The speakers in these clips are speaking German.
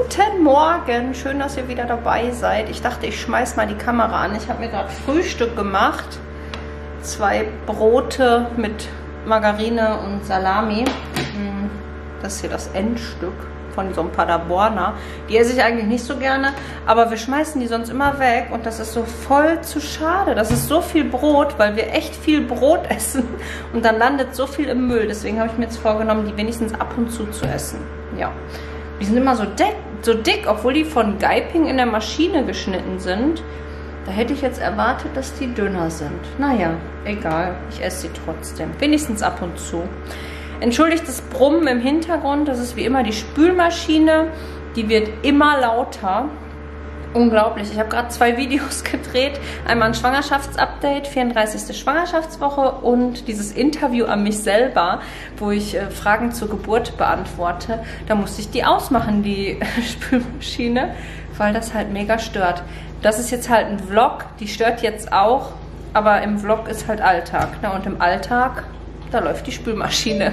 Guten Morgen, schön, dass ihr wieder dabei seid. Ich dachte, ich schmeiß mal die Kamera an. Ich habe mir gerade Frühstück gemacht. 2 Brote mit Margarine und Salami. Das ist hier das Endstück von so einem Paderborner. Die esse ich eigentlich nicht so gerne, aber wir schmeißen die sonst immer weg und das ist so voll zu schade. Das ist so viel Brot, weil wir echt viel Brot essen und dann landet so viel im Müll. Deswegen habe ich mir jetzt vorgenommen, die wenigstens ab und zu essen. Ja, die sind immer so dick, obwohl die von Geiping in der Maschine geschnitten sind. Da hätte ich jetzt erwartet, dass die dünner sind. Naja, egal, ich esse sie trotzdem. Wenigstens ab und zu. Entschuldigt das Brummen im Hintergrund, das ist wie immer die Spülmaschine, die wird immer lauter. Unglaublich, ich habe gerade 2 Videos gedreht, einmal ein Schwangerschaftsupdate, 34. Schwangerschaftswoche und dieses Interview an mich selber, wo ich Fragen zur Geburt beantworte. Da musste ich die ausmachen, die Spülmaschine, weil das halt mega stört. Das ist jetzt halt ein Vlog, die stört jetzt auch, aber im Vlog ist halt Alltag, ne? Und im Alltag, da läuft die Spülmaschine.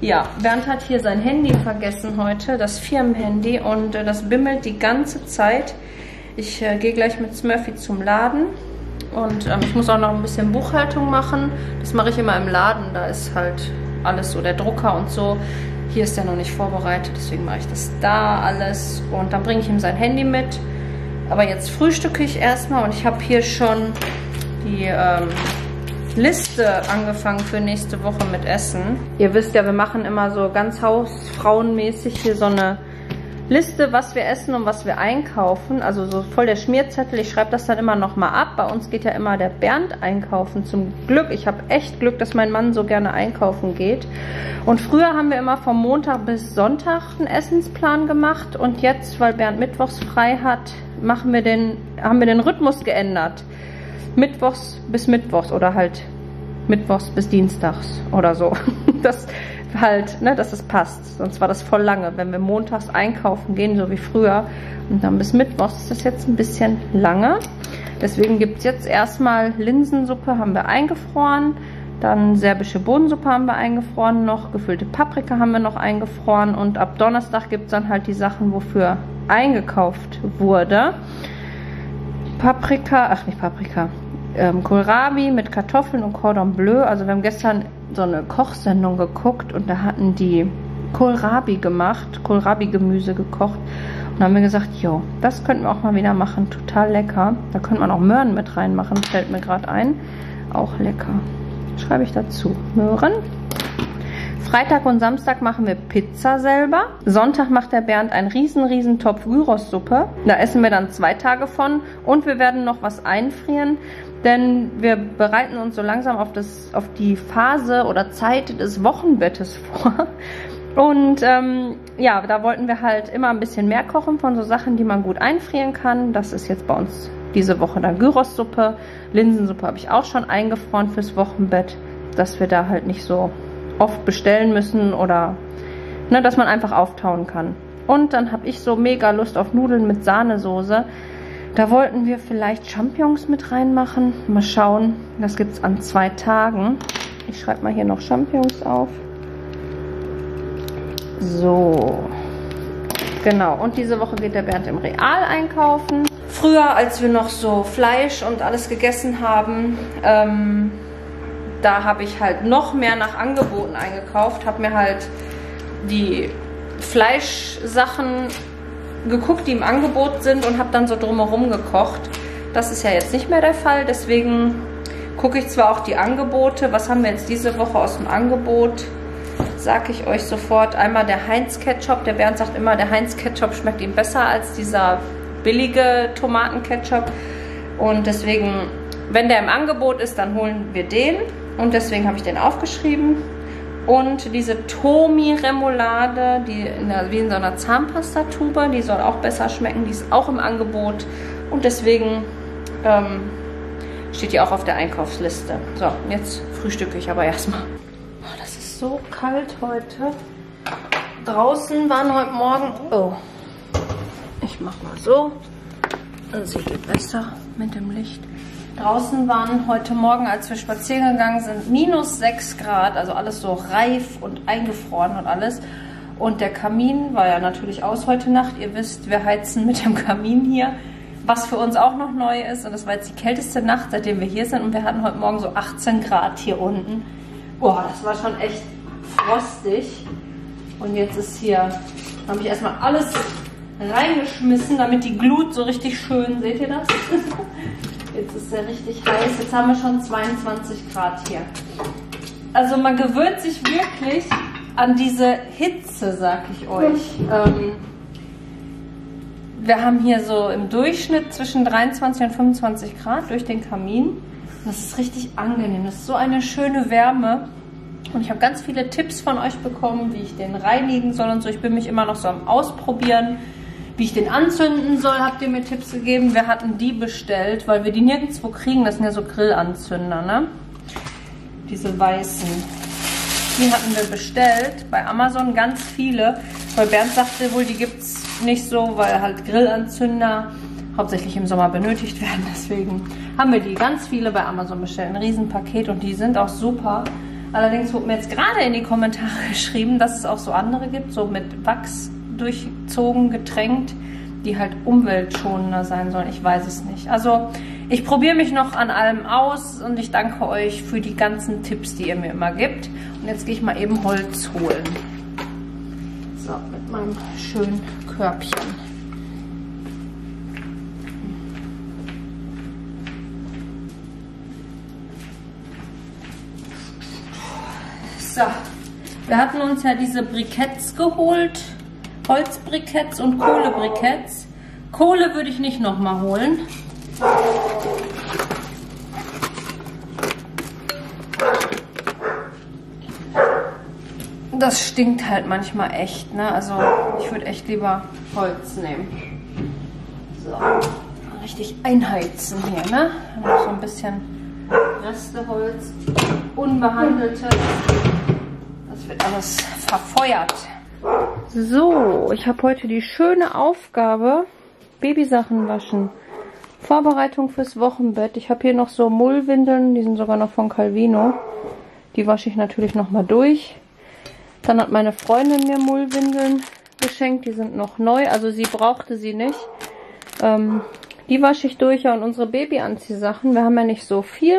Ja, Bernd hat hier sein Handy vergessen heute, das Firmenhandy, und das bimmelt die ganze Zeit. Ich gehe gleich mit Smurfy zum Laden und ich muss auch noch ein bisschen Buchhaltung machen. Das mache ich immer im Laden, da ist halt alles so, der Drucker und so. Hier ist der noch nicht vorbereitet, deswegen mache ich das da alles und dann bringe ich ihm sein Handy mit. Aber jetzt frühstücke ich erstmal und ich habe hier schon die Liste angefangen für nächste Woche mit Essen. Ihr wisst ja, wir machen immer so ganz hausfrauenmäßig hier so eine Liste, was wir essen und was wir einkaufen. Also so voll der Schmierzettel. Ich schreibe das dann immer nochmal ab. Bei uns geht ja immer der Bernd einkaufen. Zum Glück. Ich habe echt Glück, dass mein Mann so gerne einkaufen geht. Und früher haben wir immer vom Montag bis Sonntag einen Essensplan gemacht. Und jetzt, weil Bernd mittwochs frei hat, haben wir den Rhythmus geändert. Mittwochs bis Mittwochs oder halt Mittwochs bis Dienstags oder so. Das halt, ne, dass es passt. Sonst war das voll lange, wenn wir montags einkaufen gehen, so wie früher. Und dann bis Mittwochs ist das jetzt ein bisschen lange. Deswegen gibt es jetzt erstmal Linsensuppe, haben wir eingefroren. Dann serbische Bohnensuppe haben wir eingefroren noch. Gefüllte Paprika haben wir noch eingefroren. Und ab Donnerstag gibt es dann halt die Sachen, wofür eingekauft wurde. Kohlrabi mit Kartoffeln und Cordon Bleu. Also wir haben gestern so eine Kochsendung geguckt und da hatten die Kohlrabi gemacht, Kohlrabi-Gemüse gekocht. Und dann haben wir gesagt, jo, das könnten wir auch mal wieder machen. Total lecker. Da könnte man auch Möhren mit reinmachen, fällt mir gerade ein. Auch lecker. Schreibe ich dazu. Möhren. Freitag und Samstag machen wir Pizza selber. Sonntag macht der Bernd einen riesen Topf Gyros-Suppe. Da essen wir dann 2 Tage von und wir werden noch was einfrieren. Denn wir bereiten uns so langsam auf die Phase oder Zeit des Wochenbettes vor. Und ja, da wollten wir halt immer ein bisschen mehr kochen von so Sachen, die man gut einfrieren kann. Das ist jetzt bei uns diese Woche dann Gyros-Suppe. Linsensuppe habe ich auch schon eingefroren fürs Wochenbett, dass wir da halt nicht so oft bestellen müssen oder ne, dass man einfach auftauen kann. Und dann habe ich so mega Lust auf Nudeln mit Sahnesoße. Da wollten wir vielleicht Champignons mit reinmachen. Mal schauen. Das gibt es an 2 Tagen. Ich schreibe mal hier noch Champignons auf. So. Genau. Und diese Woche geht der Bernd im Real einkaufen. Früher, als wir noch so Fleisch und alles gegessen haben, da habe ich halt noch mehr nach Angeboten eingekauft. Habe mir halt die Fleischsachen geguckt, die im Angebot sind und habe dann so drumherum gekocht. Das ist ja jetzt nicht mehr der Fall, deswegen gucke ich zwar auch die Angebote. Was haben wir jetzt diese Woche aus dem Angebot? Sage ich euch sofort. Einmal der Heinz Ketchup. Der Bernd sagt immer, der Heinz Ketchup schmeckt ihm besser als dieser billige Tomatenketchup. Und deswegen, wenn der im Angebot ist, dann holen wir den. Und deswegen habe ich den aufgeschrieben. Und diese Tomi-Remoulade, die wie in so einer Zahnpastatube, die soll auch besser schmecken, die ist auch im Angebot. Und deswegen steht die auch auf der Einkaufsliste. So, jetzt frühstücke ich aber erstmal. Oh, das ist so kalt heute. Draußen waren heute Morgen... Oh, ich mach mal so. Dann seht ihr besser mit dem Licht. Draußen waren heute Morgen, als wir spazieren gegangen sind, minus 6 Grad, also alles so reif und eingefroren und alles. Und der Kamin war ja natürlich aus heute Nacht. Ihr wisst, wir heizen mit dem Kamin hier. Was für uns auch noch neu ist. Und das war jetzt die kälteste Nacht, seitdem wir hier sind. Und wir hatten heute Morgen so 18 Grad hier unten. Boah, das war schon echt frostig. Und jetzt ist hier... habe ich erstmal alles reingeschmissen, damit die Glut so richtig schön... Seht ihr das? Jetzt ist der richtig heiß. Jetzt haben wir schon 22 Grad hier. Also man gewöhnt sich wirklich an diese Hitze, sag ich euch. Wir haben hier so im Durchschnitt zwischen 23 und 25 Grad durch den Kamin. Das ist richtig angenehm. Das ist so eine schöne Wärme. Und ich habe ganz viele Tipps von euch bekommen, wie ich den reinigen soll und so. Ich bin mich immer noch so am Ausprobieren. Wie ich den anzünden soll, habt ihr mir Tipps gegeben. Wir hatten die bestellt, weil wir die nirgendwo kriegen. Das sind ja so Grillanzünder, ne? Diese weißen. Die hatten wir bestellt bei Amazon, ganz viele. Weil Bernd sagte wohl, die gibt es nicht so, weil halt Grillanzünder hauptsächlich im Sommer benötigt werden. Deswegen haben wir die ganz viele bei Amazon bestellt. Ein Riesenpaket und die sind auch super. Allerdings wurde mir jetzt gerade in die Kommentare geschrieben, dass es auch so andere gibt, so mit Wachs durchzogen, getränkt, die halt umweltschonender sein sollen. Ich weiß es nicht. Also ich probiere mich noch an allem aus und ich danke euch für die ganzen Tipps, die ihr mir immer gibt. Und jetzt gehe ich mal eben Holz holen. So, mit meinem schönen Körbchen. So, wir hatten uns ja diese Briketts geholt. Holzbriketts und Kohlebriketts. Kohle würde ich nicht nochmal holen. Das stinkt halt manchmal echt, ne? Also ich würde echt lieber Holz nehmen. So, richtig einheizen hier, ne? So ein bisschen Resteholz, unbehandeltes. Das wird alles verfeuert. So, ich habe heute die schöne Aufgabe, Babysachen waschen. Vorbereitung fürs Wochenbett. Ich habe hier noch so Mullwindeln, die sind sogar noch von Calvino. Die wasche ich natürlich nochmal durch. Dann hat meine Freundin mir Mullwindeln geschenkt, die sind noch neu, also sie brauchte sie nicht. Die wasche ich durch, ja, und unsere Babyanziehsachen, wir haben ja nicht so viel.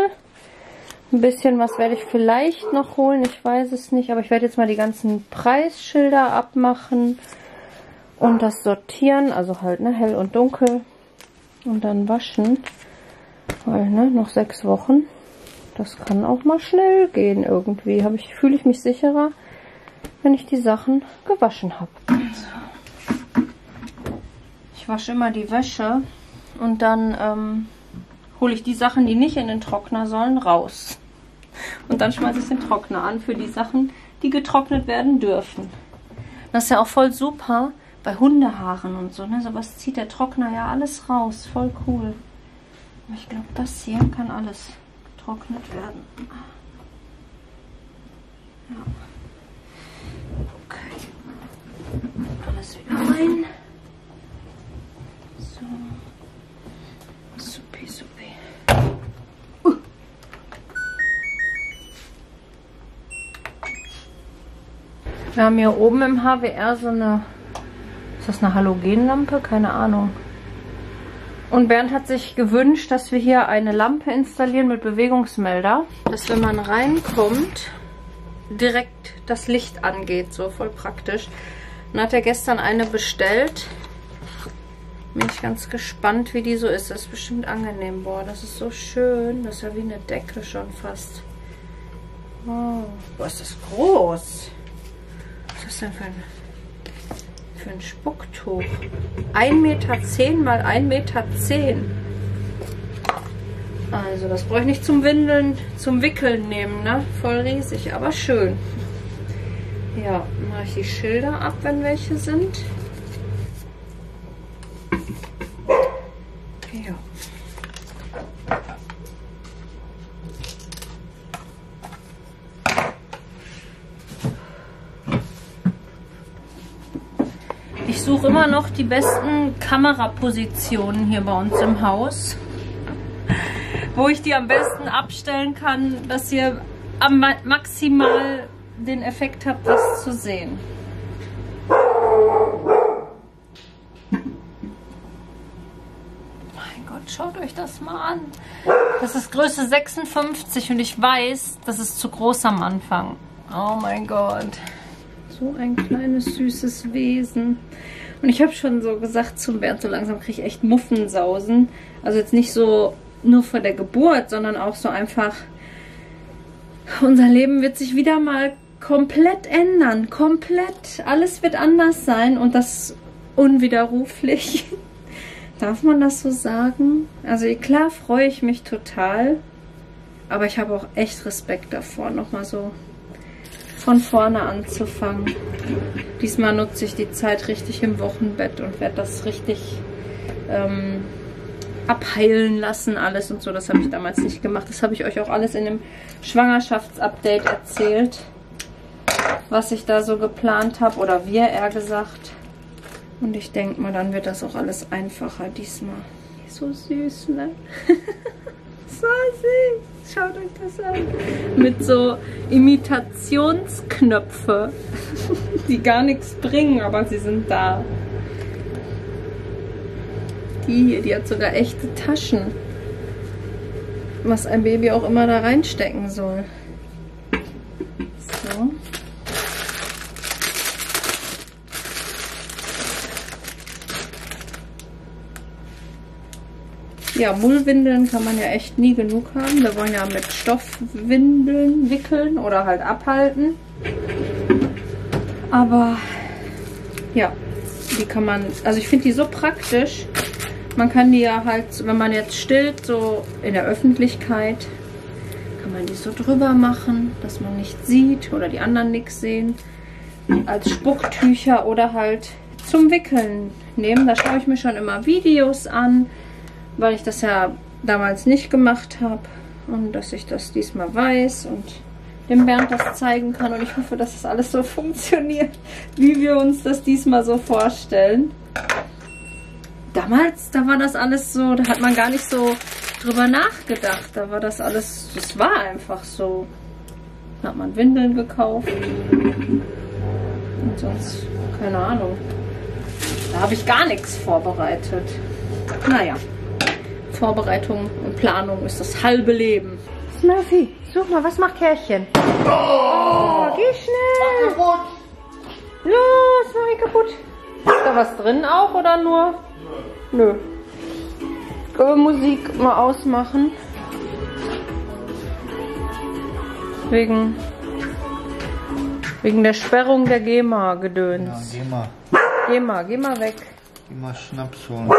Ein bisschen was werde ich vielleicht noch holen, ich weiß es nicht, aber ich werde jetzt mal die ganzen Preisschilder abmachen und das sortieren, also halt, ne, hell und dunkel und dann waschen, weil, ne, noch 6 Wochen, das kann auch mal schnell gehen irgendwie, fühle ich mich sicherer, wenn ich die Sachen gewaschen habe. So. Ich wasche immer die Wäsche und dann, hole ich die Sachen, die nicht in den Trockner sollen, raus. Und dann schmeiße ich den Trockner an für die Sachen, die getrocknet werden dürfen. Das ist ja auch voll super bei Hundehaaren und so, ne? So was zieht der Trockner ja alles raus. Voll cool. Aber ich glaube, das hier kann alles getrocknet werden. Ja. Okay. Alles wieder rein. So. Supi, supi. Wir haben hier oben im HWR so eine... Ist das eine Halogenlampe? Keine Ahnung. Und Bernd hat sich gewünscht, dass wir hier eine Lampe installieren mit Bewegungsmelder. Dass, wenn man reinkommt, direkt das Licht angeht. So, voll praktisch. Dann hat er gestern eine bestellt. Bin ich ganz gespannt, wie die so ist. Das ist bestimmt angenehm. Boah, das ist so schön. Das ist ja wie eine Decke schon fast. Wow. Boah, ist das groß. Was ist das denn für ein Spucktuch? 1,10 m x 1,10 m. Also das brauche ich nicht zum Windeln, zum Wickeln nehmen, ne? Voll riesig, aber schön. Ja, mache ich die Schilder ab, wenn welche sind. Ich suche immer noch die besten Kamerapositionen hier bei uns im Haus, wo ich die am besten abstellen kann, dass ihr maximal den Effekt habt, das zu sehen. Schaut euch das mal an. Das ist Größe 56 und ich weiß, das ist zu groß am Anfang. Oh mein Gott. So ein kleines, süßes Wesen. Und ich habe schon so gesagt zum Bernd, so langsam kriege ich echt Muffensausen. Also jetzt nicht so nur vor der Geburt, sondern auch so einfach, unser Leben wird sich wieder mal komplett ändern. Komplett. Alles wird anders sein und das unwiderruflich. Darf man das so sagen? Also klar freue ich mich total, aber ich habe auch echt Respekt davor, nochmal so von vorne anzufangen. Diesmal nutze ich die Zeit richtig im Wochenbett und werde das richtig abheilen lassen alles und so. Das habe ich damals nicht gemacht. Das habe ich euch auch alles in dem Schwangerschaftsupdate erzählt, was ich da so geplant habe oder wir eher gesagt. Und ich denke mal, dann wird das auch alles einfacher diesmal. So süß, ne? So süß. Schaut euch das an. Mit so Imitationsknöpfe, die gar nichts bringen, aber sie sind da. Die hier, die hat sogar echte Taschen. Was ein Baby auch immer da reinstecken soll. So. Ja, Mullwindeln kann man ja echt nie genug haben. Wir wollen ja mit Stoffwindeln wickeln oder halt abhalten. Aber ja, die kann man, also ich finde die so praktisch. Man kann die ja halt, wenn man jetzt stillt, so in der Öffentlichkeit, kann man die so drüber machen, dass man nichts sieht oder die anderen nichts sehen. Als Spucktücher oder halt zum Wickeln nehmen. Da schaue ich mir schon immer Videos an, weil ich das ja damals nicht gemacht habe und dass ich das diesmal weiß und dem Bernd das zeigen kann. Und ich hoffe, dass das alles so funktioniert, wie wir uns das diesmal so vorstellen. Damals, da war das alles so, da hat man gar nicht so drüber nachgedacht. Da war das alles, das war einfach so. Da hat man Windeln gekauft und sonst, keine Ahnung. Da habe ich gar nichts vorbereitet. Naja. Vorbereitung und Planung ist das halbe Leben. Smurfy, such mal, was macht Kerlchen? Oh, geh schnell! Mach kaputt! Los, mach ihn kaputt! Ist da was drin auch oder nur? Nö. Können wir Musik mal ausmachen? Wegen der Sperrung der GEMA-Gedöns. Ja, GEMA. GEMA, geh mal weg. Geh mal Schnaps holen.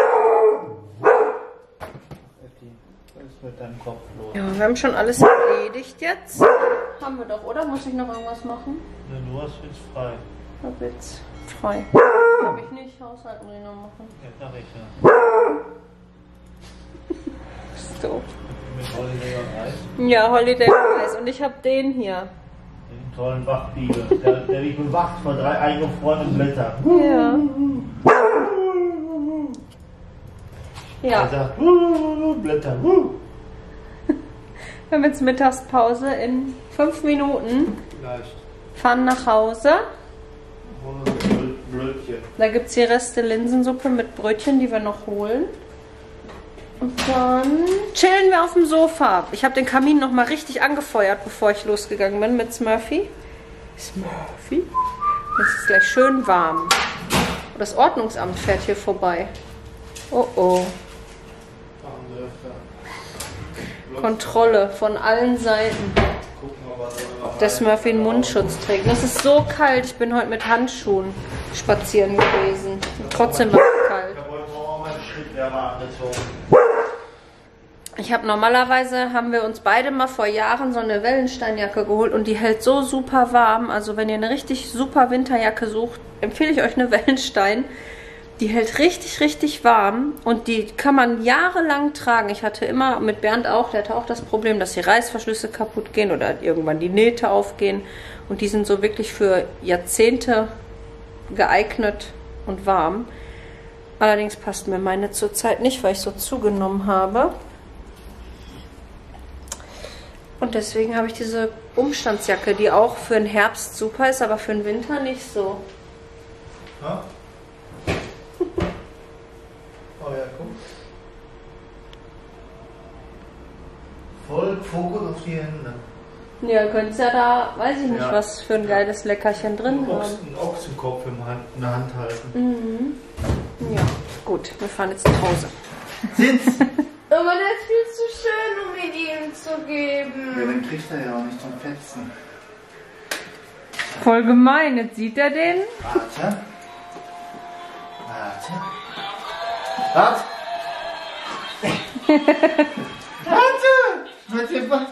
Mit deinem Kopf los. Ja, wir haben schon alles erledigt jetzt. Haben wir doch, oder? Muss ich noch irgendwas machen? Ne, du hast jetzt frei. Ich hab jetzt frei. Hab ich nicht. Haushalt muss ich noch machen. Ja, mach ich ja. Bist doof. Mit Holiday on Eis? Ja, Holiday on Eis. Und ich hab den hier. Den tollen Wachbiegel. Der liegt bewacht von 3 eingefrorenen Blättern. Ja. Ja. Er sagt, Blätter, Wir haben jetzt Mittagspause in 5 Minuten. Vielleicht. Fahren nach Hause. Brötchen. Da gibt es die Reste Linsensuppe mit Brötchen, die wir noch holen. Und dann chillen wir auf dem Sofa. Ich habe den Kamin noch mal richtig angefeuert, bevor ich losgegangen bin mit Smurfy. Smurfy? Das ist gleich schön warm. Das Ordnungsamt fährt hier vorbei. Oh oh. Kontrolle von allen Seiten. Ob der Smurfy einen Mundschutz trägt. Das ist so kalt. Ich bin heute mit Handschuhen spazieren gewesen. Und trotzdem war es kalt. Ich habe normalerweise, haben wir uns beide mal vor Jahren so eine Wellensteinjacke geholt und die hält so super warm. Also wenn ihr eine richtig super Winterjacke sucht, empfehle ich euch eine Wellenstein. Die hält richtig, richtig warm und die kann man jahrelang tragen. Ich hatte immer mit Bernd auch, der hatte auch das Problem, dass die Reißverschlüsse kaputt gehen oder irgendwann die Nähte aufgehen. Und die sind so wirklich für Jahrzehnte geeignet und warm. Allerdings passt mir meine zurzeit nicht, weil ich so zugenommen habe. Und deswegen habe ich diese Umstandsjacke, die auch für den Herbst super ist, aber für den Winter nicht so. Ja? Oh ja, guck. Fokus auf die Hände. Ja, könntest ja da, weiß ich nicht, ja, was für ein geiles Leckerchen drin haben. Einen Ochsenkopf in der Hand halten. Mhm. Ja, gut, wir fahren jetzt nach Hause. Sitz! Aber der ist viel zu schön, um mir die ihm zu geben. Ja, dann kriegt er ja auch nicht zum Fetzen. Voll gemein, jetzt sieht er den. Warte. Warte. Warte! Warte! Warte, warte!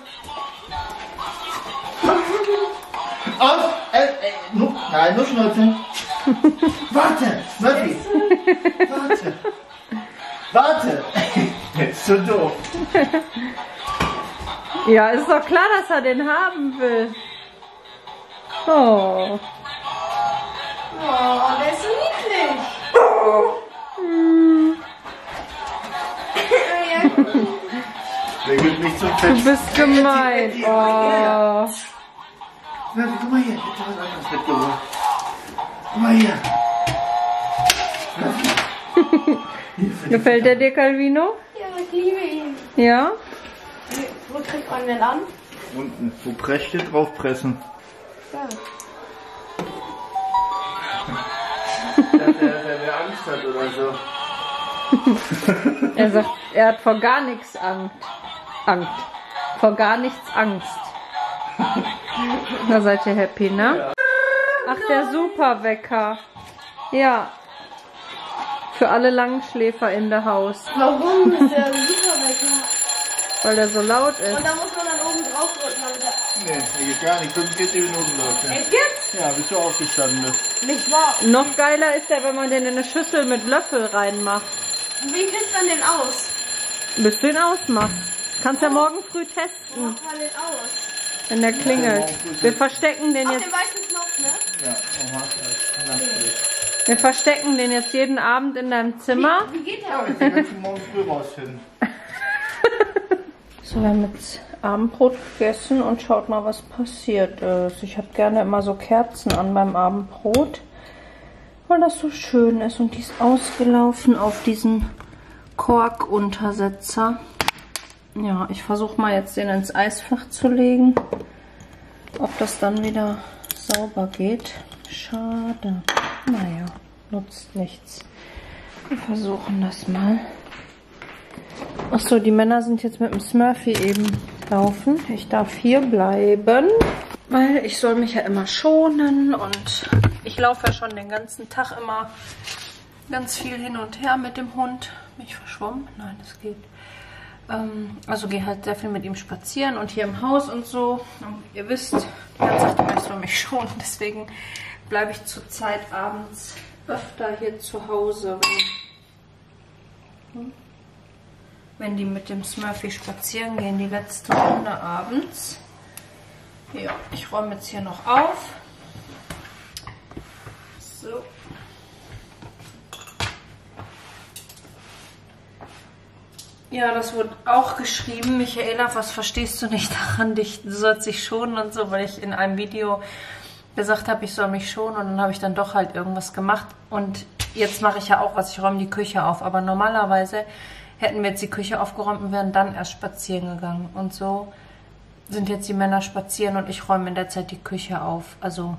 Aus! Nein, nur Schnauze! Warte! Smurfy! Warte! Warte! Jetzt so doof! Ja, ist doch klar, dass er den haben will. Oh! Oh, der ist so niedlich! Der geht nicht zum Fett. Du bist gemein! Oh! Smurfy, guck mal hier, ich hab was anderes mitgebracht. Guck mal hier. Gefällt der dir, Calvino? Ja, ich liebe ihn. Ja? Wo kriegt man den an? Unten, wo Press steht, draufpressen. Ja. Der Angst hat oder so. Er sagt, er hat vor gar nichts Angst. Vor gar nichts Angst. Da seid ihr happy, ne? Ja. Ach, der Superwecker. Ja. Für alle Langschläfer in der Haus. Warum ist der Superwecker? Weil der so laut ist. Und da muss man dann oben drauf drücken. Nee, der geht gar nicht. 45 Minuten läuft. Echt jetzt? Ja, bis du aufgestanden bist. Nicht wahr? Noch geiler ist der, wenn man den in eine Schüssel mit Löffel reinmacht. Wie kriegst du denn den aus? Bis du ihn ausmachst. Kannst ja morgen früh testen. Mach mal den aus. Wenn der klingelt. Wir verstecken den jetzt. Auf den weißen Knopf, ne? Ja, wir verstecken den jetzt jeden Abend in deinem Zimmer. Wie geht der? Ja, wir gehen jetzt morgen früh rausfinden. So, wir haben jetzt Abendbrot gegessen und schaut mal, was passiert ist. Ich habe gerne immer so Kerzen an beim Abendbrot, weil das so schön ist. Und die ist ausgelaufen auf diesen Korkuntersetzer. Ja, ich versuche mal jetzt den ins Eisfach zu legen, ob das dann wieder sauber geht. Schade. Naja, nutzt nichts. Wir versuchen das mal. Achso, die Männer sind jetzt mit dem Smurfy eben laufen. Ich darf hier bleiben, weil ich soll mich ja immer schonen und ich laufe ja schon den ganzen Tag immer ganz viel hin und her mit dem Hund. Mich verschwommen? Nein, das geht. Also gehe halt sehr viel mit ihm spazieren und hier im Haus und so. Und ihr wisst, er sagt immer, ich soll mich schonen. Deswegen bleibe ich zurzeit abends öfter hier zu Hause, wenn die mit dem Smurfy spazieren gehen, die letzte Runde abends. Ja, ich räume jetzt hier noch auf. So. Ja, das wurde auch geschrieben. Michaela, was verstehst du nicht daran, dich, du sollst dich schonen und so, weil ich in einem Video gesagt habe, ich soll mich schonen und dann habe ich dann doch halt irgendwas gemacht. Und jetzt mache ich ja auch was, ich räume die Küche auf. Aber normalerweise hätten wir jetzt die Küche aufgeräumt und wären dann erst spazieren gegangen. Und so sind jetzt die Männer spazieren und ich räume in der Zeit die Küche auf. Also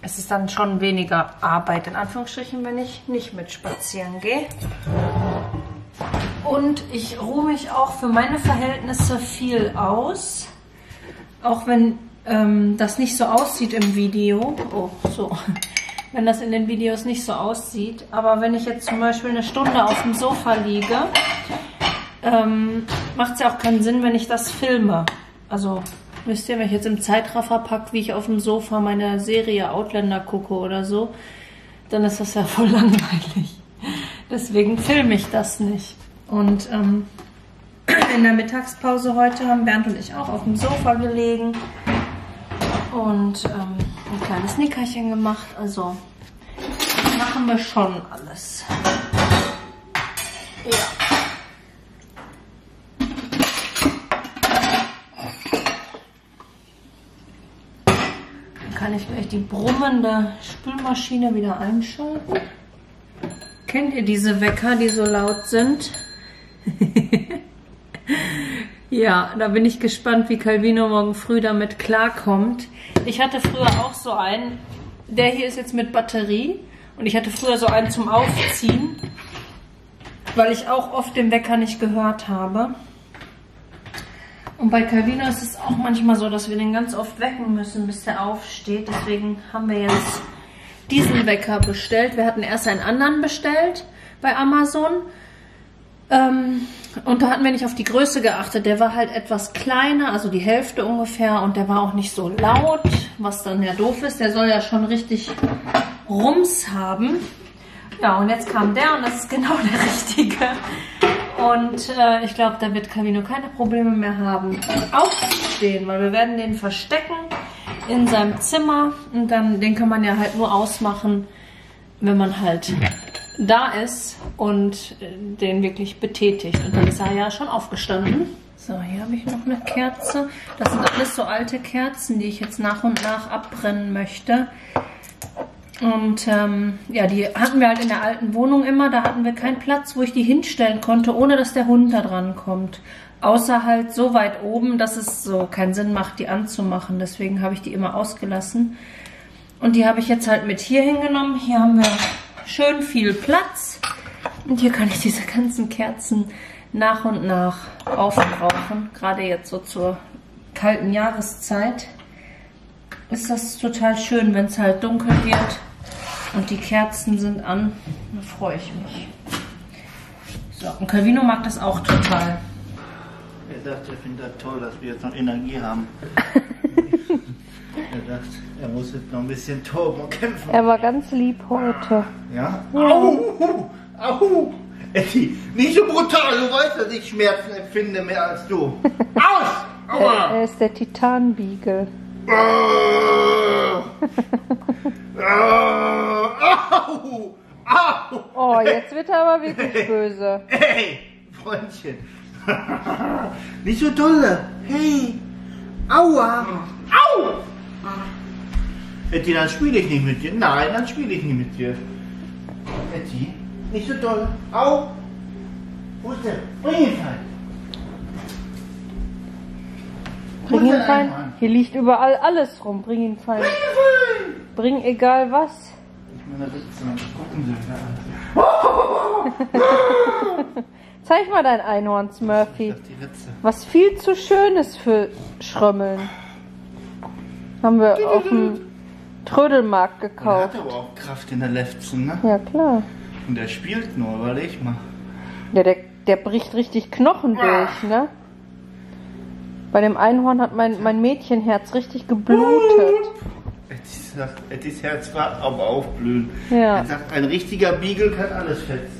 es ist dann schon weniger Arbeit, in Anführungsstrichen, wenn ich nicht mit spazieren gehe. Und ich ruhe mich auch für meine Verhältnisse viel aus, auch wenn das nicht so aussieht im Video. Oh, so. Wenn das in den Videos nicht so aussieht. Aber wenn ich jetzt zum Beispiel eine Stunde auf dem Sofa liege, macht es ja auch keinen Sinn, wenn ich das filme. Also wisst ihr, wenn ich jetzt im Zeitraffer packe, wie ich auf dem Sofa meine Serie Outlander gucke oder so, dann ist das ja voll langweilig. Deswegen filme ich das nicht. Und in der Mittagspause heute haben Bernd und ich auch auf dem Sofa gelegen und ein kleines Nickerchen gemacht. Also machen wir schon alles. Ja. Dann kann ich gleich die brummende Spülmaschine wieder einschalten. Kennt ihr diese Wecker, die so laut sind? Ja, da bin ich gespannt, wie Calvino morgen früh damit klarkommt. Ich hatte früher auch so einen, der hier ist jetzt mit Batterie, und ich hatte früher so einen zum Aufziehen, weil ich auch oft den Wecker nicht gehört habe. Und bei Calvino ist es auch manchmal so, dass wir den ganz oft wecken müssen, bis der aufsteht. Deswegen haben wir jetzt diesen Wecker bestellt. Wir hatten erst einen anderen bestellt bei Amazon. Und da hatten wir nicht auf die Größe geachtet. Der war halt etwas kleiner, also die Hälfte ungefähr. Und der war auch nicht so laut, was dann ja doof ist. Der soll ja schon richtig Rums haben. Ja, und jetzt kam der und das ist genau der richtige. Und ich glaube, da wird Calvino keine Probleme mehr haben, aufzustehen, weil wir werden den verstecken in seinem Zimmer. Und dann den kann man ja halt nur ausmachen, wenn man halt da ist und den wirklich betätigt. Und dann ist er ja schon aufgestanden. So, hier habe ich noch eine Kerze. Das sind alles so alte Kerzen, die ich jetzt nach und nach abbrennen möchte. Und ja, die hatten wir halt in der alten Wohnung immer. Da hatten wir keinen Platz, wo ich die hinstellen konnte, ohne dass der Hund da dran kommt. Außer halt so weit oben, dass es so keinen Sinn macht, die anzumachen. Deswegen habe ich die immer ausgelassen. Und die habe ich jetzt halt mit hier hingenommen. Hier haben wir schön viel Platz. Und hier kann ich diese ganzen Kerzen nach und nach aufbrauchen. Gerade jetzt so zur kalten Jahreszeit ist das total schön, wenn es halt dunkel wird und die Kerzen sind an. Da freue ich mich. So, und Calvino mag das auch total. Er sagt, er findet das toll, dass wir jetzt noch Energie haben. Er sagt, er muss jetzt noch ein bisschen Turbo kämpfen. Er war ganz lieb heute. Ja? Au! Au! Etti, nicht so brutal, du weißt, dass ich Schmerzen empfinde mehr als du. Aus! Aua! Er ist der Titanbiegel. Oh, jetzt wird er aber wirklich böse. Hey, Freundchen. Nicht so dolle. Hey. Aua. Au. Etti, dann spiele ich nicht mit dir. Nein, dann spiele ich nicht mit dir. Etti, nicht so doll. Au. Wo ist der? Bring ihn rein. Bring ihn rein. Hier liegt überall alles rum. Bring ihn fein. Bring egal was. Ich meine, das ist so. Gucken Sie mal. Zeig mal dein Einhorn, Smurfy. Was viel zu schön ist für Schrömmeln. Haben wir auf dem Trödelmarkt gekauft. Der hat aber auch Kraft in der Lefzen, ne? Ja, klar. Und der spielt nur, überleg mal. Ja, der bricht richtig Knochen durch, ne? Bei dem Einhorn hat mein Mädchenherz richtig geblutet. Ettis Herz war am Aufblühen. Ja. Er sagt, ein richtiger Beagle kann alles fetzen.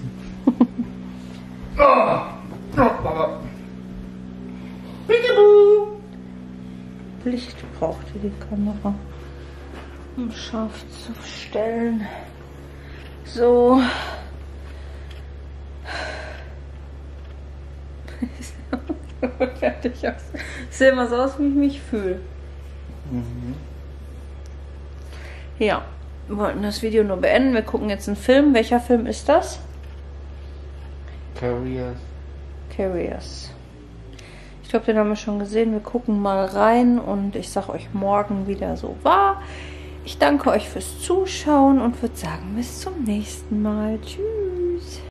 Licht brauchte die Kamera, um scharf zu stellen. So. Fertig aus. Ich sehe immer so aus, wie ich mich fühle. Mhm. Ja, wir wollten das Video nur beenden. Wir gucken jetzt einen Film. Welcher Film ist das? Careers. Careers. Ich glaube, den haben wir schon gesehen. Wir gucken mal rein und ich sage euch morgen, wie der so war. Ich danke euch fürs Zuschauen und würde sagen, bis zum nächsten Mal. Tschüss.